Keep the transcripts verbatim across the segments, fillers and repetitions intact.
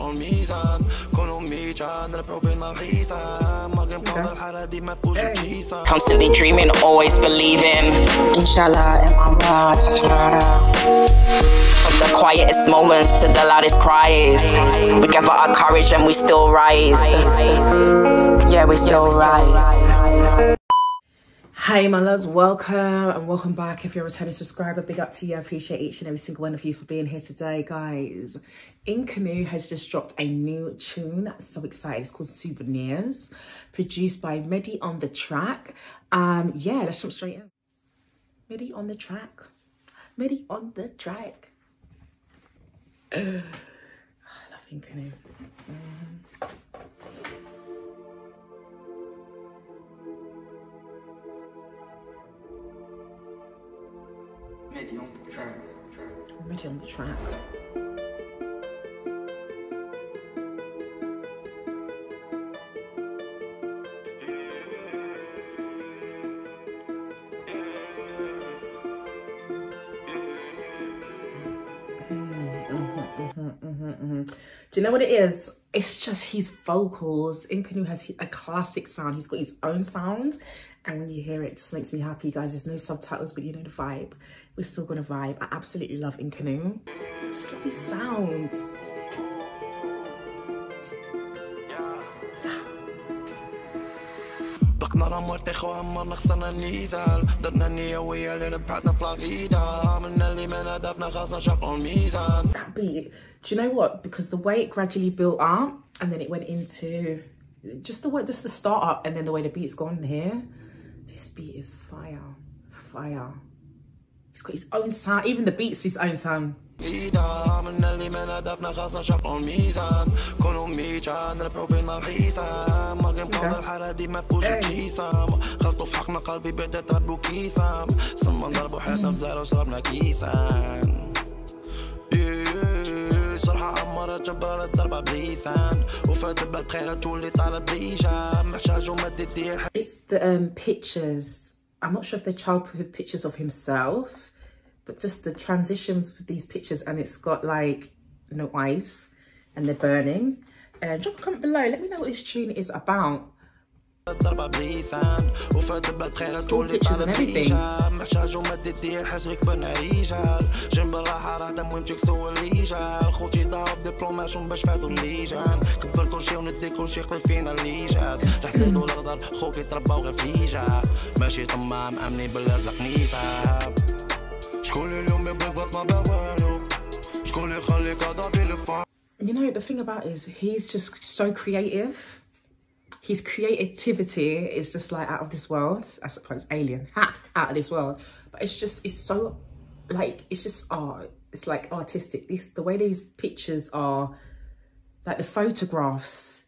يطلعوا الميزان كونوا ميجان ربعوا بين الغيسة ماقي مقاضي الحالة دي ما فوجوا الجيسة constantly dreaming always believing إن شاء الله إمام الله تتحرارا. The quietest moments to the loudest cries. We gather our courage and we still rise. Yeah, we still rise. Hey my loves, welcome and welcome back. If you're a returning subscriber, big up to you. I appreciate each and every single one of you for being here today, guys. Inkonnu has just dropped a new tune. So excited. It's called Souvenirs, produced by mehdionthetrack. Um, yeah, let's jump straight in. mehdionthetrack. mehdionthetrack. Uh, I love Inkonnu. Um, mehdionthetrack. mehdionthetrack. Do you know what it is? It's just his vocals. Inkonnu has a classic sound. He's got his own sound. And when you hear it, it just makes me happy, guys. There's no subtitles, but you know the vibe. We're still going to vibe. I absolutely love Inkonnu. I just love his sounds. نرى مرتي خوها مرنا خسرنا النزال درنا النية ويا اللي ربحتنا في لافيدا عملنا اللي ما نادفنا خاصنا شقوا الميزان. That beat, do you know what? Because the way it gradually built up and then it went into just the way, just the start up and then the way the beat's gone here. This beat is fire, fire. He's got his own sound, even the beat's his own sound. فيدا من اللي ما نادفنا خاصنا شقوا الميزان كونوا ميجان ربحوا بينا الحسام ماقي مقاضي الحالة دي ما فوجوا الجيسام خلطوا في حقنا قلبي بعدا تربوا كيسام ثم نضربوا حياتنا في زهرة وشربنا كيسان جرحة عمرت جبرت ضربة بليسان وفات بلدخيها تولي طالب بليجام محشاج ومددي الحياة. It's the um, pictures. I'm not sure if they're childhood pictures of himself, but just the transitions with these pictures, and it's got like no ice and they're burning. And uh, drop a comment below, let me know what this tune is about. School pictures and everything. Mm. You know, the thing about it is he's just so creative. His creativity is just like out of this world. I suppose alien, ha, out of this world. But it's just, it's so like, it's just art. It's like artistic. This, the way these pictures are, like the photographs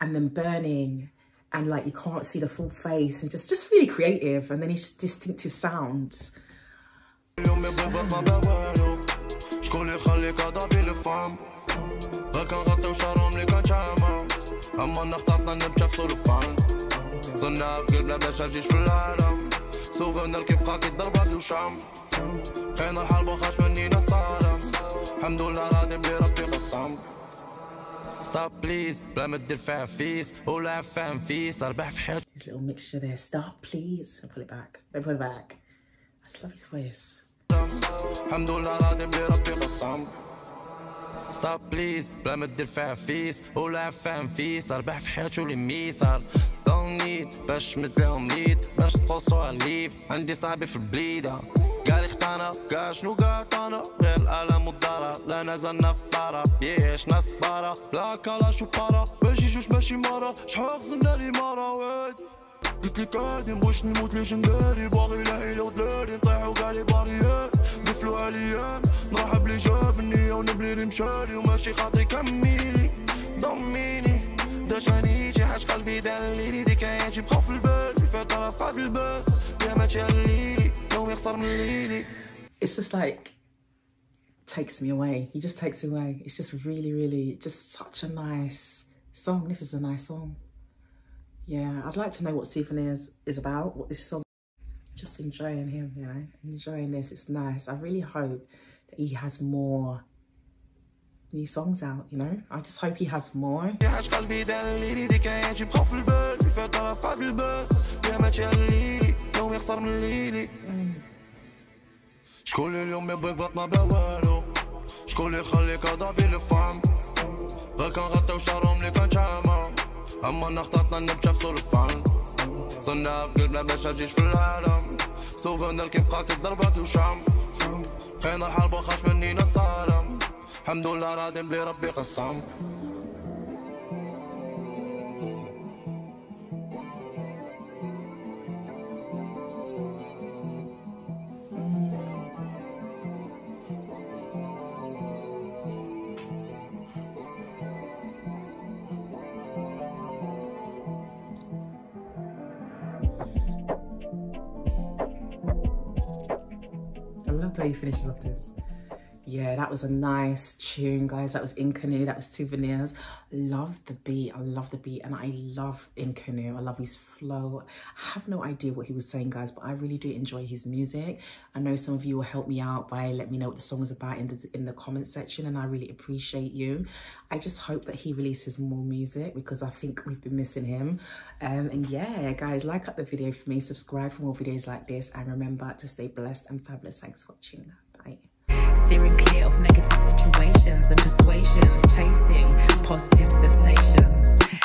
and them burning and like you can't see the full face and just, just really creative. And then his distinctive sounds. Stop please, this little mixture there. Stop please. I'll pull it back. I'll pull it back. I just love his voice. Stop please, بلا ما تدير فيها فيس ولا فاهم فيس ربح في حياتي ولي ميسر دون نيت باش مدلهم نيت باش تقصوها الليف عندي صاحبي في البليدة قالي اختانا قا شنو قاطانا غير الألم والضرر لا نزلنا في الطرب يعيش ناس بارا بلا كلاش وبارا ماشي جوج ماشي مرة شحال خزنا لي مرة وادي قلت لك عادي مبغيش نموت ليجنداري باغي لهيلة ودلالي نطيحو كاع لي باريير نقفلوها ليام نرحب لي جاب النية ونبلي لي مشالي وماشي خاطري كملي ضميني داش هنيتي حاج قلبي دليلي ذكرياتي بقاو في البال الفترة فقد الباس يا ما تهليلي يوم يخسر من ليلي. It's just like takes me away. He just takes me away. It's just really, really just such a nice song. This is a nice song. Yeah, I'd like to know what Souvenirs is about, what this song. Just enjoying him, you know, enjoying this. It's nice. I really hope that he has more new songs out, you know? I just hope he has more. Mm. صناف قلب باش اجيش في العالم سوفونير كيبقى كضربات وشعم بقينا نحارب واخاش منينا صارم الحمد لله راضي بلي ربي قسم way he finishes off this. Yeah, that was a nice tune, guys. That was Inkonnu, that was Souvenirs. Love the beat, I love the beat, and I love Inkonnu. I love his flow. I have no idea what he was saying, guys, but I really do enjoy his music. I know some of you will help me out by letting me know what the song is about in the, in the comment section, and I really appreciate you. I just hope that he releases more music because I think we've been missing him. Um, and yeah, guys, like up the video for me, subscribe for more videos like this, and remember to stay blessed and fabulous. Thanks for watching. Bye. Steering clear of negative situations and persuasions, chasing positive sensations.